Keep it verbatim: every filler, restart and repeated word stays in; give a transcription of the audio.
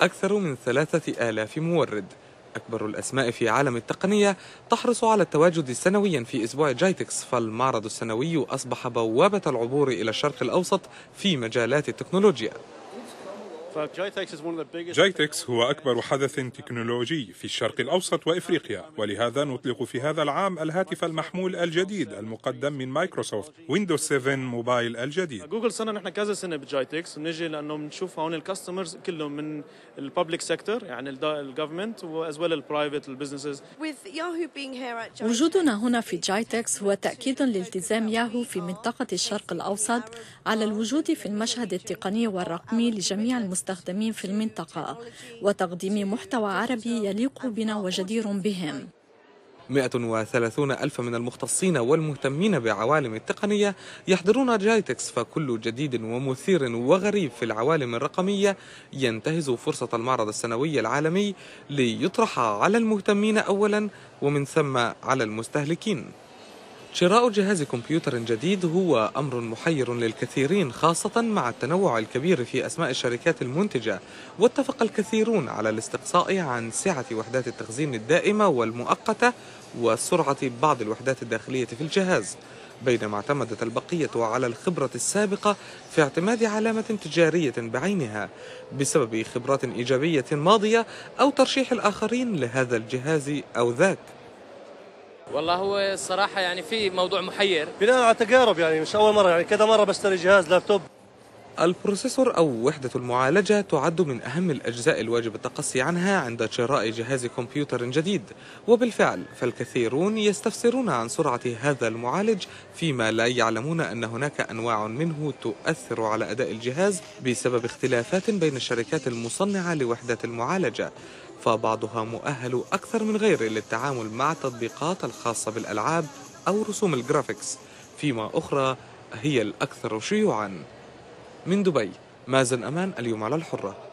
أكثر من ثلاثة آلاف مورد. أكبر الأسماء في عالم التقنية تحرص على التواجد سنويا في أسبوع جايتكس، فالمعرض السنوي أصبح بوابة العبور إلى الشرق الأوسط في مجالات التكنولوجيا. جايتكس هو أكبر حدث تكنولوجي في الشرق الأوسط وإفريقيا، ولهذا نطلق في هذا العام الهاتف المحمول الجديد المقدم من مايكروسوفت، ويندوز سبعة موبايل الجديد. جوجل صرنا نحن كذا سنة بجايتكس، نجي لأنه بنشوف هون الكاستمرز كلهم من الببليك سيكتور، يعني الجوفرمنت وأزوال البرايفت البزنسز. وجودنا هنا في جايتكس هو تأكيد لالتزام ياهو في منطقة الشرق الأوسط على الوجود في المشهد التقني والرقمي لجميع المستخدمين المستخدمين في المنطقة وتقديم محتوى عربي يليق بنا وجدير بهم. مئة وثلاثين ألف من المختصين والمهتمين بعوالم التقنية يحضرون جايتكس، فكل جديد ومثير وغريب في العوالم الرقمية ينتهز فرصة المعرض السنوي العالمي ليطرح على المهتمين أولا ومن ثم على المستهلكين. شراء جهاز كمبيوتر جديد هو أمر محير للكثيرين، خاصة مع التنوع الكبير في أسماء الشركات المنتجة، واتفق الكثيرون على الاستقصاء عن سعة وحدات التخزين الدائمة والمؤقتة وسرعة بعض الوحدات الداخلية في الجهاز، بينما اعتمدت البقية على الخبرة السابقة في اعتماد علامة تجارية بعينها بسبب خبرات إيجابية ماضية أو ترشيح الآخرين لهذا الجهاز أو ذاك. والله هو الصراحة يعني في موضوع محير بناء على تجارب، يعني مش أول مرة، يعني كذا مرة بشتري جهاز لابتوب. البروسيسور أو وحدة المعالجة تعد من أهم الأجزاء الواجب التقصي عنها عند شراء جهاز كمبيوتر جديد، وبالفعل فالكثيرون يستفسرون عن سرعة هذا المعالج، فيما لا يعلمون أن هناك أنواع منه تؤثر على أداء الجهاز بسبب اختلافات بين الشركات المصنعة لوحدة المعالجة، فبعضها مؤهل أكثر من غيره للتعامل مع التطبيقات الخاصة بالألعاب أو رسوم الجرافيكس، فيما أخرى هي الأكثر شيوعاً. من دبي، مازن أمان، اليوم على الحرة.